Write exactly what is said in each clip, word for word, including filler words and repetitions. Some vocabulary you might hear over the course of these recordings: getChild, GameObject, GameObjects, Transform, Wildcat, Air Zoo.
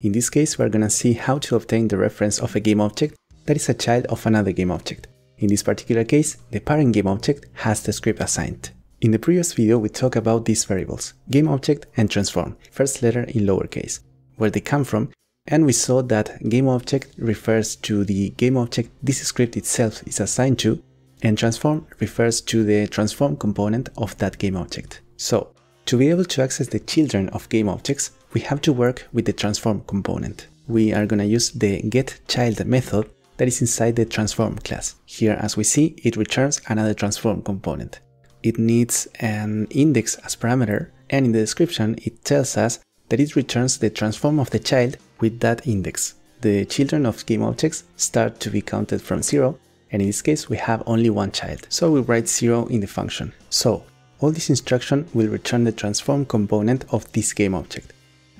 In this case, we're gonna see how to obtain the reference of a game object that is a child of another game object. In this particular case, the parent game object has the script assigned. In the previous video, we talked about these variables, GameObject and Transform, first letter in lowercase, where they come from, and we saw that GameObject refers to the game object this script itself is assigned to, and Transform refers to the Transform component of that game object. So, to be able to access the children of GameObjects, we have to work with the Transform component. We are gonna use the getChild method that is inside the Transform class. Here, as we see, it returns another Transform component. It needs an index as parameter, and in the description it tells us that it returns the transform of the child with that index. The children of GameObjects start to be counted from zero, and in this case we have only one child, so we write zero in the function. So all this instruction will return the transform component of this GameObject.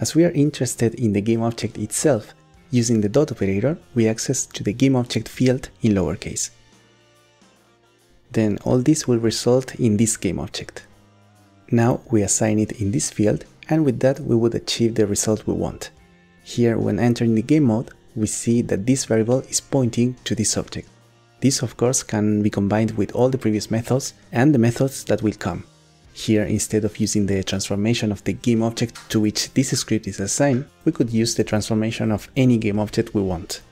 As we are interested in the GameObject itself, using the dot operator we access to the GameObject field in lowercase. Then all this will result in this game object. Now we assign it in this field, and with that we would achieve the result we want. Here, when entering the game mode, we see that this variable is pointing to this object. This of course can be combined with all the previous methods and the methods that will come. Here, instead of using the transformation of the game object to which this script is assigned, we could use the transformation of any game object we want.